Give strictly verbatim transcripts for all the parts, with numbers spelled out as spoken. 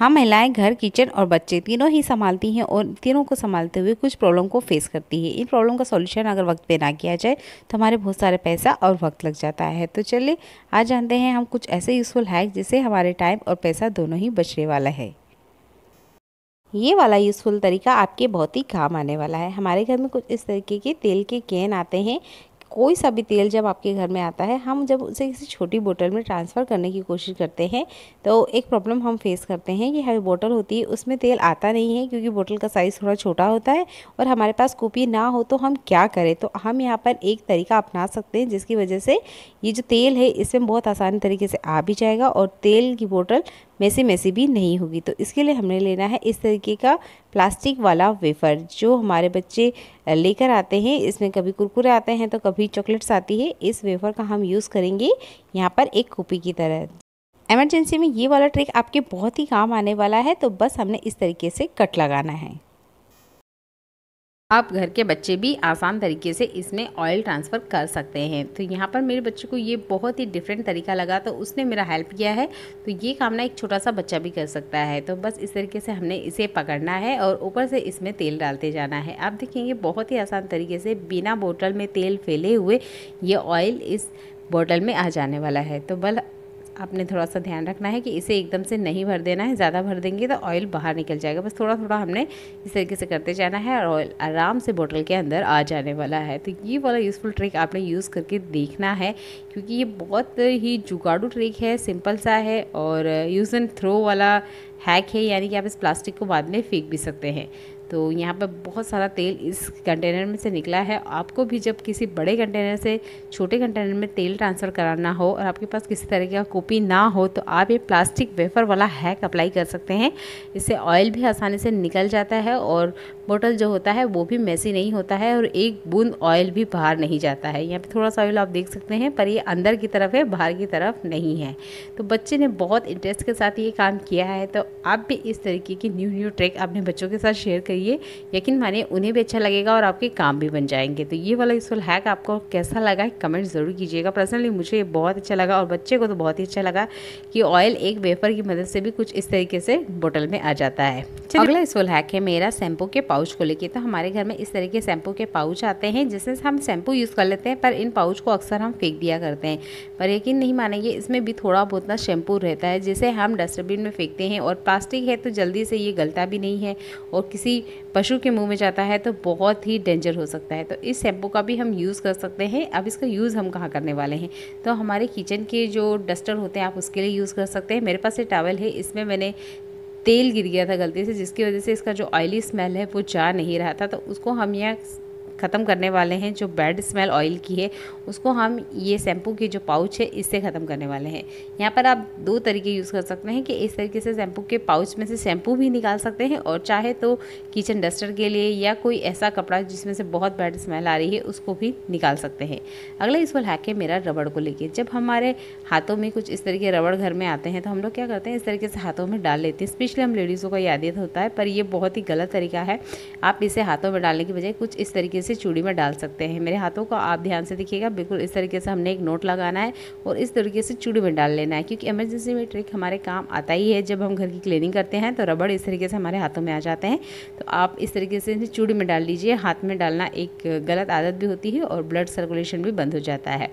हम महिलाएं घर, किचन और बच्चे तीनों ही संभालती हैं और तीनों को संभालते हुए कुछ प्रॉब्लम को फेस करती है। इन प्रॉब्लम का सॉल्यूशन अगर वक्त पे ना किया जाए तो हमारे बहुत सारे पैसा और वक्त लग जाता है। तो चलिए आज जानते हैं हम कुछ ऐसे यूजफुल हैक जिससे हमारे टाइम और पैसा दोनों ही बचने वाला है। ये वाला यूज़फुल तरीका आपके बहुत ही काम आने वाला है। हमारे घर में कुछ इस तरीके के तेल के कैन आते हैं। कोई सा भी तेल जब आपके घर में आता है, हम जब उसे किसी छोटी बोतल में ट्रांसफ़र करने की कोशिश करते हैं तो एक प्रॉब्लम हम फेस करते हैं कि हमारी बोतल होती है उसमें तेल आता नहीं है, क्योंकि बोतल का साइज़ थोड़ा छोटा होता है और हमारे पास कूपी ना हो तो हम क्या करें। तो हम यहाँ पर एक तरीका अपना सकते हैं जिसकी वजह से ये जो तेल है इसमें बहुत आसान तरीके से आ भी जाएगा और तेल की बोतल मैसी मैसी भी नहीं होगी। तो इसके लिए हमने लेना है इस तरीके का प्लास्टिक वाला वेफर जो हमारे बच्चे लेकर आते हैं। इसमें कभी कुरकुरे आते हैं तो कभी चॉकलेट्स आती है। इस वेफर का हम यूज़ करेंगे यहाँ पर एक कॉपी की तरह। इमरजेंसी में ये वाला ट्रिक आपके बहुत ही काम आने वाला है। तो बस हमने इस तरीके से कट लगाना है। आप घर के बच्चे भी आसान तरीके से इसमें ऑयल ट्रांसफ़र कर सकते हैं। तो यहाँ पर मेरे बच्चे को ये बहुत ही डिफरेंट तरीका लगा तो उसने मेरा हेल्प किया है। तो ये काम ना एक छोटा सा बच्चा भी कर सकता है। तो बस इस तरीके से हमने इसे पकड़ना है और ऊपर से इसमें तेल डालते जाना है। आप देखेंगे बहुत ही आसान तरीके से बिना बोतल में तेल फैले हुए ये ऑयल इस बोतल में आ जाने वाला है। तो बल आपने थोड़ा सा ध्यान रखना है कि इसे एकदम से नहीं भर देना है। ज़्यादा भर देंगे तो ऑयल बाहर निकल जाएगा। बस थोड़ा थोड़ा हमने इस तरीके से करते जाना है और ऑयल आराम से बोतल के अंदर आ जाने वाला है। तो ये वाला यूज़फुल ट्रिक आपने यूज़ करके देखना है, क्योंकि ये बहुत ही जुगाड़ू ट्रिक है, सिंपल सा है और यूज़ एंड थ्रो वाला हैक है, यानी कि आप इस प्लास्टिक को बाद में फेंक भी सकते हैं। तो यहाँ पर बहुत सारा तेल इस कंटेनर में से निकला है। आपको भी जब किसी बड़े कंटेनर से छोटे कंटेनर में तेल ट्रांसफ़र कराना हो और आपके पास किसी तरह का कॉपी ना हो तो आप ये प्लास्टिक वेफर वाला हैक अप्लाई कर सकते हैं। इससे ऑयल भी आसानी से निकल जाता है और बोतल जो होता है वो भी मैसी नहीं होता है और एक बूंद ऑयल भी बाहर नहीं जाता है। यहाँ पर थोड़ा सा ऑयल आप देख सकते हैं, पर ये अंदर की तरफ है, बाहर की तरफ नहीं है। तो बच्चे ने बहुत इंटरेस्ट के साथ ये काम किया है। तो आप भी इस तरीके की न्यू न्यू ट्रिक अपने बच्चों के साथ शेयर करिए। यकीन मानिए उन्हें भी अच्छा लगेगा और आपके काम भी बन जाएंगे। तो ये वाला यूजफुल हैक आपको कैसा लगा कमेंट ज़रूर कीजिएगा। पर्सनली मुझे ये बहुत अच्छा लगा और बच्चे को तो बहुत ही अच्छा लगा कि ऑयल एक वेफर की मदद से भी कुछ इस तरीके से बोतल में आ जाता है। अगला यूजफुल हैक है मेरा शैम्पू के पाउच को लेकर। तो हमारे घर में इस तरह के शैम्पू के पाउच आते हैं जिससे हम शैम्पू यूज़ कर लेते हैं, पर इन पाउच को अक्सर हम फेंक दिया करते हैं। पर यकीन नहीं मानेंगे, इसमें भी थोड़ा बहुत ना शैम्पू रहता है जिसे हम डस्टबिन में फेंकते हैं और प्लास्टिक है तो जल्दी से ये गलता भी नहीं है और किसी पशु के मुंह में जाता है तो बहुत ही डेंजर हो सकता है। तो इस शैम्पू का भी हम यूज़ कर सकते हैं। अब इसका यूज़ हम कहाँ करने वाले हैं, तो हमारे किचन के जो डस्टर होते हैं आप उसके लिए यूज़ कर सकते हैं। मेरे पास ये टॉवल है, इसमें मैंने तेल गिर गया था गलती से, जिसकी वजह से इसका जो ऑयली स्मेल है वो जा नहीं रहा था। तो उसको हम यहाँ ख़त्म करने वाले हैं। जो बैड स्मेल ऑयल की है उसको हम ये शैम्पू के जो पाउच है इससे ख़त्म करने वाले हैं। यहाँ पर आप दो तरीके यूज़ कर सकते हैं कि इस तरीके से शैम्पू के पाउच में से शैम्पू भी निकाल सकते हैं और चाहे तो किचन डस्टर के लिए या कोई ऐसा कपड़ा जिसमें से बहुत बैड स्मेल आ रही है उसको भी निकाल सकते हैं। अगला यूजफुल हैक है मेरा रबड़ को लेकर। जब हमारे हाथों में कुछ इस तरीके रबड़ घर में आते हैं तो हम लोग क्या करते हैं, इस तरीके से हाथों में डाल लेते हैं। स्पेशली हम लेडीज़ों का ये आदत होता है, पर यह बहुत ही गलत तरीका है। आप इसे हाथों में डालने की बजाय कुछ इस तरीके से चूड़ी में डाल सकते हैं। मेरे हाथों को आप ध्यान से देखिएगा, बिल्कुल इस तरीके से हमने एक नोट लगाना है और इस तरीके से चूड़ी में डाल लेना है, क्योंकि इमरजेंसी में ट्रिक हमारे काम आता ही है। जब हम घर की क्लीनिंग करते हैं तो रबड़ इस तरीके से हमारे हाथों में आ जाते हैं। तो आप इस तरीके से चूड़ी में डाल लीजिए। हाथ में डालना एक गलत आदत भी होती है और ब्लड सर्कुलेशन भी बंद हो जाता है।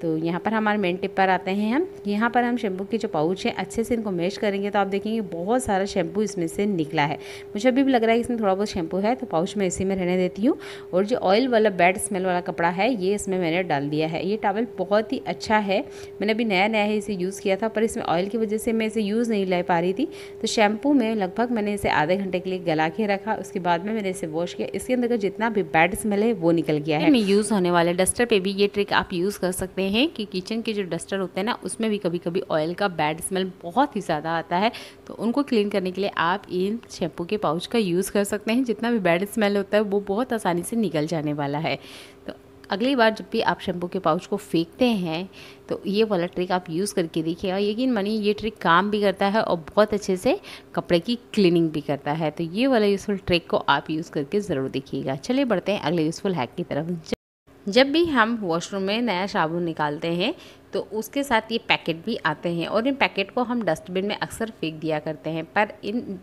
तो यहाँ पर हमारे मेन टिप पर आते हैं हम। यहाँ पर हम शैम्पू के जो पाउच हैं अच्छे से इनको मैश करेंगे तो आप देखेंगे बहुत सारा शैम्पू इसमें से निकला है। मुझे अभी भी लग रहा है कि इसमें थोड़ा बहुत शैम्पू है, तो पाउच में इसी में रहने देती हूँ। और जो ऑयल वाला बैड स्मेल वाला कपड़ा है ये इसमें मैंने डाल दिया है। ये टॉवल बहुत ही अच्छा है, मैंने अभी नया नया है इसे यूज़ किया था, पर इसमें ऑयल की वजह से मैं इसे यूज़ नहीं ले पा रही थी। तो शैम्पू में लगभग मैंने इसे आधे घंटे के लिए गला के रखा, उसके बाद में मैंने इसे वॉश किया। इसके अंदर का जितना भी बैड स्मेल है वो निकल गया है। यूज़ होने वाले डस्टर पर भी ये ट्रिक आप यूज़ कर सकते हैं हैं कि किचन के जो डस्टर होते हैं ना उसमें भी कभी कभी ऑयल का बैड स्मेल बहुत ही ज़्यादा आता है। तो उनको क्लीन करने के लिए आप इन शैम्पू के पाउच का यूज़ कर सकते हैं। जितना भी बैड स्मेल होता है वो बहुत आसानी से निकल जाने वाला है। तो अगली बार जब भी आप शैम्पू के पाउच को फेंकते हैं तो ये वाला ट्रिक आप यूज़ करके देखिएगा। यकीन मानिए ये ट्रिक काम भी करता है और बहुत अच्छे से कपड़े की क्लीनिंग भी करता है। तो ये वाला यूज़फुल ट्रिक को आप यूज़ करके ज़रूर देखिएगा। चलिए बढ़ते हैं अगले यूज़फुल हैक की तरफ। जब भी हम वॉशरूम में नया साबुन निकालते हैं तो उसके साथ ये पैकेट भी आते हैं और इन पैकेट को हम डस्टबिन में अक्सर फेंक दिया करते हैं, पर इन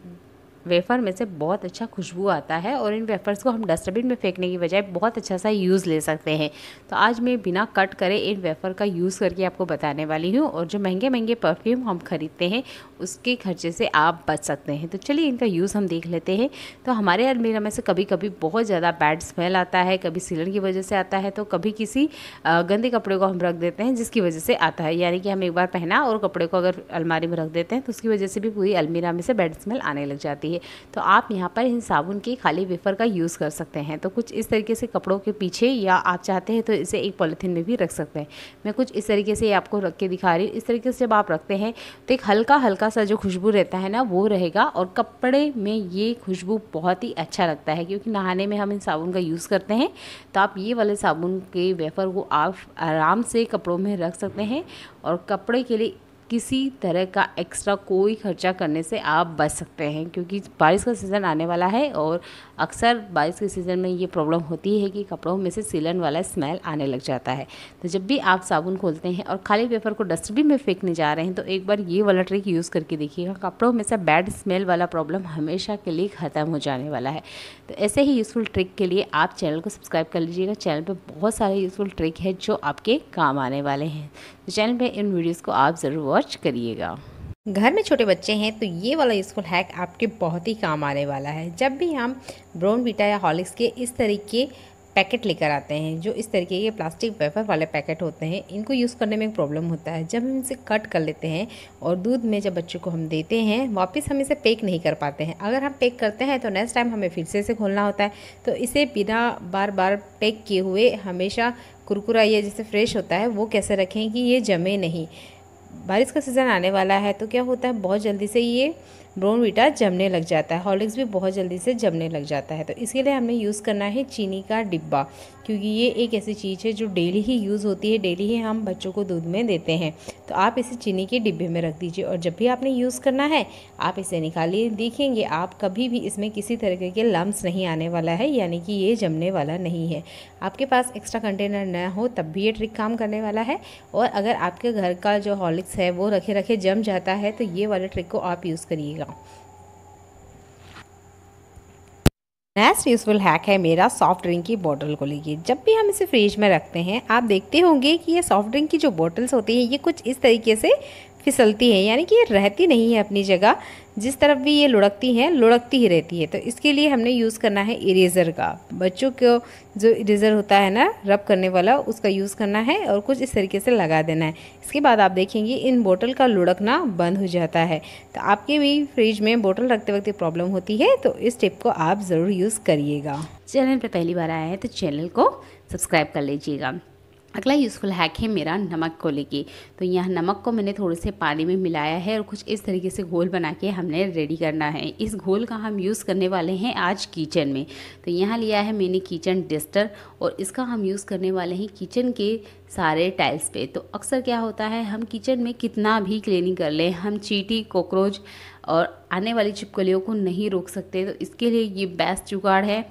वेफ़र में से बहुत अच्छा खुशबू आता है और इन वेफ़र्स को हम डस्टबिन में फेंकने की बजाय बहुत अच्छा सा यूज़ ले सकते हैं। तो आज मैं बिना कट करे इन वेफ़र का यूज़ करके आपको बताने वाली हूँ और जो महंगे महंगे परफ्यूम हम खरीदते हैं उसके खर्चे से आप बच सकते हैं। तो चलिए इनका यूज़ हम देख लेते हैं। तो हमारे अलमीरा में से कभी कभी बहुत ज़्यादा बैड स्मेल आता है, कभी सीलन की वजह से आता है, तो कभी किसी गंदे कपड़े को हम रख देते हैं जिसकी वजह से आता है, यानी कि हम एक बार पहना और कपड़े को अगर अलमारी में रख देते हैं तो उसकी वजह से भी पूरी अलमीरा में से बैड स्मेल आने लग जाती है। तो आप यहाँ पर इन साबुन के खाली वेफर का यूज़ कर सकते हैं। तो कुछ इस तरीके से कपड़ों के पीछे, या आप चाहते हैं तो इसे एक पॉलीथीन में भी रख सकते हैं। मैं कुछ इस तरीके से आपको रख के दिखा रही हूँ। इस तरीके से जब आप रखते हैं तो एक हल्का हल्का सा जो खुशबू रहता है ना वो रहेगा और कपड़े में ये खुशबू बहुत ही अच्छा लगता है, क्योंकि नहाने में हम इन साबुन का यूज़ करते हैं। तो आप ये वाले साबुन के वेफर को आप आराम से कपड़ों में रख सकते हैं और कपड़े के लिए किसी तरह का एक्स्ट्रा कोई खर्चा करने से आप बच सकते हैं, क्योंकि बारिश का सीज़न आने वाला है और अक्सर बारिश के सीज़न में ये प्रॉब्लम होती है कि कपड़ों में से सीलन वाला स्मेल आने लग जाता है। तो जब भी आप साबुन खोलते हैं और खाली पेपर को डस्टबिन में फेंकने जा रहे हैं तो एक बार ये वाला ट्रिक यूज़ करके देखिएगा, कपड़ों में से बैड स्मेल वाला प्रॉब्लम हमेशा के लिए ख़त्म हो जाने वाला है। तो ऐसे ही यूज़फुल ट्रिक के लिए आप चैनल को सब्सक्राइब कर लीजिएगा। चैनल पर बहुत सारे यूज़फुल ट्रिक है जो आपके काम आने वाले हैं। तो चैनल पर इन वीडियोज़ को आप ज़रूर करिएगा। घर में छोटे बच्चे हैं तो ये वाला यूजफुल हैक आपके बहुत ही काम आने वाला है। जब भी हम ब्रोनविटा या हॉर्लिक्स के इस तरीके पैकेट लेकर आते हैं, जो इस तरीके के प्लास्टिक वेफर वाले पैकेट होते हैं, इनको यूज़ करने में एक प्रॉब्लम होता है। जब हम इसे कट कर लेते हैं और दूध में जब बच्चों को हम देते हैं, वापस हम इसे पैक नहीं कर पाते हैं। अगर हम पैक करते हैं तो नेक्स्ट टाइम हमें फिर से इसे खोलना होता है। तो इसे बिना बार बार पैक किए हुए हमेशा कुरकुरा या जैसे फ्रेश होता है वो कैसे रखें कि ये जमे नहीं। बारिश का सीज़न आने वाला है तो क्या होता है, बहुत जल्दी से ये ब्रोनविटा जमने लग जाता है, हॉर्लिक्स भी बहुत जल्दी से जमने लग जाता है। तो इसके लिए हमने यूज़ करना है चीनी का डिब्बा, क्योंकि ये एक ऐसी चीज़ है जो डेली ही यूज़ होती है, डेली ही हम बच्चों को दूध में देते हैं। तो आप इसे चीनी के डिब्बे में रख दीजिए और जब भी आपने यूज़ करना है आप इसे निकालिए। देखेंगे आप कभी भी इसमें किसी तरीके के लम्स नहीं आने वाला है, यानी कि ये जमने वाला नहीं है। आपके पास एक्स्ट्रा कंटेनर ना हो तब भी ये ट्रिक काम करने वाला है। और अगर आपके घर का जो हॉर्लिक्स है वो रखे रखे जम जाता है तो ये वाला ट्रिक को आप यूज़ करिएगा। नेक्स्ट यूजफुल हैक है मेरा सॉफ्ट ड्रिंक की बोतल को लेके। जब भी हम इसे फ्रिज में रखते हैं आप देखते होंगे कि ये सॉफ्ट ड्रिंक की जो बोतल्स होती हैं ये कुछ इस तरीके से फिसलती है, यानी कि ये रहती नहीं है अपनी जगह, जिस तरफ भी ये लुढ़कती है लुढ़कती ही रहती है। तो इसके लिए हमने यूज़ करना है इरेज़र का। बच्चों को जो इरेज़र होता है ना रब करने वाला, उसका यूज़ करना है और कुछ इस तरीके से लगा देना है। इसके बाद आप देखेंगे इन बोतल का लुढ़कना बंद हो जाता है। तो आपके भी फ्रिज में बोतल रखते वक्त प्रॉब्लम होती है तो इस टिप को आप ज़रूर यूज़ करिएगा। चैनल पर पहली बार आया है तो चैनल को सब्सक्राइब कर लीजिएगा। अगला यूज़फुल हैक है मेरा नमक को लेके। तो यहाँ नमक को मैंने थोड़े से पानी में मिलाया है और कुछ इस तरीके से घोल बना के हमने रेडी करना है। इस घोल का हम यूज़ करने वाले हैं आज किचन में। तो यहाँ लिया है मैंने किचन डस्टर और इसका हम यूज़ करने वाले हैं किचन के सारे टाइल्स पे। तो अक्सर क्या होता है, हम किचन में कितना भी क्लीनिंग कर लें हम चींटी कॉकरोच और आने वाली छिपकलियों को नहीं रोक सकते। तो इसके लिए ये बेस्ट जुगाड़ है।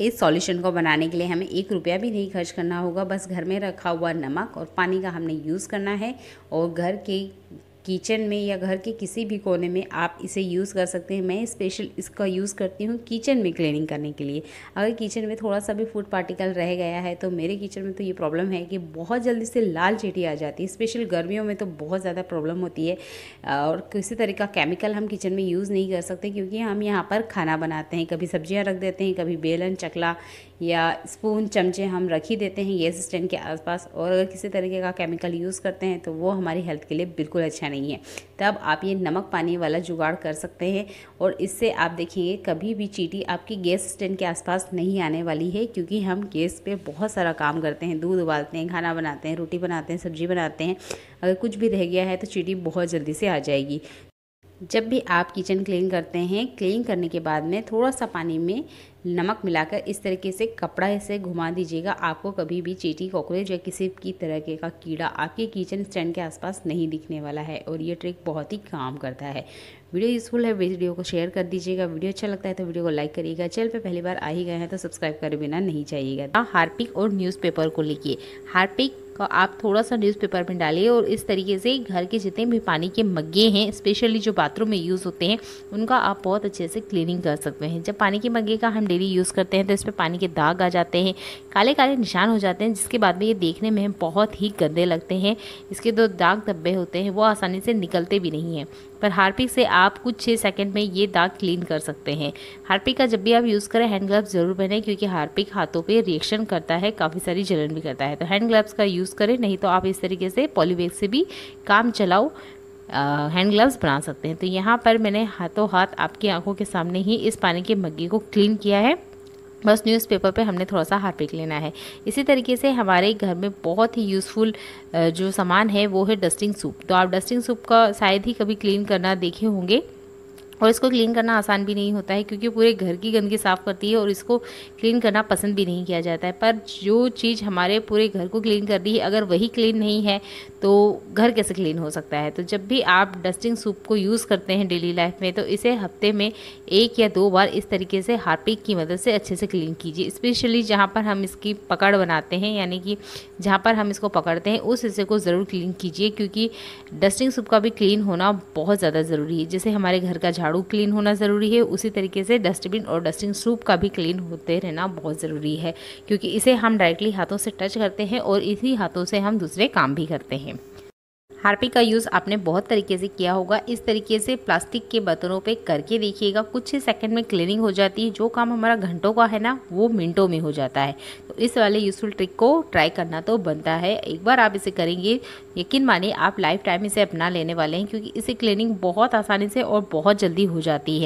इस सॉल्यूशन को बनाने के लिए हमें एक रुपया भी नहीं खर्च करना होगा, बस घर में रखा हुआ नमक और पानी का हमने यूज़ करना है। और घर के किचन में या घर के किसी भी कोने में आप इसे यूज़ कर सकते हैं। मैं स्पेशल इसका यूज़ करती हूँ किचन में क्लीनिंग करने के लिए। अगर किचन में थोड़ा सा भी फूड पार्टिकल रह गया है तो मेरे किचन में तो ये प्रॉब्लम है कि बहुत जल्दी से लाल चींटी आ जाती है, स्पेशल गर्मियों में तो बहुत ज़्यादा प्रॉब्लम होती है। और किसी तरह का केमिकल हम किचन में यूज़ नहीं कर सकते, क्योंकि हम यहाँ पर खाना बनाते हैं, कभी सब्जियाँ रख देते हैं, कभी बेलन चकला या स्पून चमचे हम रख ही देते हैं गैस स्टैंड के आसपास। और अगर किसी तरीके का केमिकल यूज़ करते हैं तो वो हमारी हेल्थ के लिए बिल्कुल अच्छा नहीं है। तब आप ये नमक पानी वाला जुगाड़ कर सकते हैं और इससे आप देखिए कभी भी चींटी आपकी गैस स्टैंड के आसपास नहीं आने वाली है, क्योंकि हम गैस पे बहुत सारा काम करते हैं, दूध उबालते हैं, खाना बनाते हैं, रोटी बनाते हैं, सब्जी बनाते हैं। अगर कुछ भी रह गया है तो चींटी बहुत जल्दी से आ जाएगी। जब भी आप किचन क्लीन करते हैं, क्लीन करने के बाद में थोड़ा सा पानी में नमक मिलाकर इस तरीके से कपड़ा से घुमा दीजिएगा। आपको कभी भी चींटी, कॉकरोच या किसी की तरह का कीड़ा आपके किचन स्टैंड के आसपास नहीं दिखने वाला है और ये ट्रिक बहुत ही काम करता है। वीडियो यूजफुल है, वीडियो को शेयर कर दीजिएगा। वीडियो अच्छा लगता है तो वीडियो को लाइक करिएगा। चैनल पे पहली बार आ ही गए हैं तो सब्सक्राइब कर बिना नहीं जाइएगा। हार्पिक और न्यूज़पेपर को लेके, हार्पिक को आप थोड़ा सा न्यूज़पेपर में डालिए और इस तरीके से घर के जितने भी पानी के मग्गे हैं, स्पेशली जो बाथरूम में यूज़ होते हैं, उनका आप बहुत अच्छे से क्लीनिंग कर सकते हैं। जब पानी के मग्गे का हम डेली यूज़ करते हैं तो इस पर पानी के दाग आ जाते हैं, काले काले निशान हो जाते हैं, जिसके बाद में ये देखने में बहुत ही गंदे लगते हैं। इसके जो दाग धब्बे होते हैं वो आसानी से निकलते भी नहीं हैं, पर हार्पिक से आप कुछ छः सेकंड में ये दाग क्लीन कर सकते हैं। हार्पिक का जब भी आप यूज़ करें हैंड ग्लव्स जरूर पहनें, क्योंकि हार्पिक हाथों पे रिएक्शन करता है, काफ़ी सारी जलन भी करता है, तो हैंड ग्लव्स का यूज़ करें। नहीं तो आप इस तरीके से पॉलीबैग से भी काम चलाओ हैंड ग्लव्स बना सकते हैं। तो यहाँ पर मैंने हाथों हाथ आपकी आँखों के सामने ही इस पानी के मग्गे को क्लीन किया है। बस न्यूज़पेपर पे हमने थोड़ा सा हार्पिक लेना है। इसी तरीके से हमारे घर में बहुत ही यूज़फुल जो सामान है वो है डस्टिंग सूप। तो आप डस्टिंग सूप का शायद ही कभी क्लीन करना देखे होंगे, और इसको क्लीन करना आसान भी नहीं होता है, क्योंकि पूरे घर की गंदगी साफ़ करती है और इसको क्लीन करना पसंद भी नहीं किया जाता है। पर जो चीज़ हमारे पूरे घर को क्लीन कर रही है, अगर वही क्लीन नहीं है तो घर कैसे क्लीन हो सकता है। तो जब भी आप डस्टिंग सूप को यूज़ करते हैं डेली लाइफ में, तो इसे हफ्ते में एक या दो बार इस तरीके से हार्पिक की मदद से अच्छे से क्लीन कीजिए। स्पेशली जहाँ पर हम इसकी पकड़ बनाते हैं, यानी कि जहाँ पर हम इसको पकड़ते हैं, उस हिस्से को ज़रूर क्लीन कीजिए, क्योंकि डस्टिंग सूप का भी क्लीन होना बहुत ज़्यादा ज़रूरी है। जैसे हमारे घर का झाड़ू क्लीन होना ज़रूरी है, उसी तरीके से डस्टबिन और डस्टिंग सूप का भी क्लीन होते रहना बहुत ज़रूरी है, क्योंकि इसे हम डायरेक्टली हाथों से टच करते हैं और इसी हाथों से हम दूसरे काम भी करते हैं। हार्पिक का यूज़ आपने बहुत तरीके से किया होगा। इस तरीके से प्लास्टिक के बर्तनों पे करके देखिएगा, कुछ ही सेकंड में क्लीनिंग हो जाती है। जो काम हमारा घंटों का है ना, वो मिनटों में हो जाता है। तो इस वाले यूज़फुल ट्रिक को ट्राई करना तो बनता है। एक बार आप इसे करेंगे, यकीन मानिए आप लाइफ टाइम इसे अपना लेने वाले हैं, क्योंकि इसे क्लीनिंग बहुत आसानी से और बहुत जल्दी हो जाती है।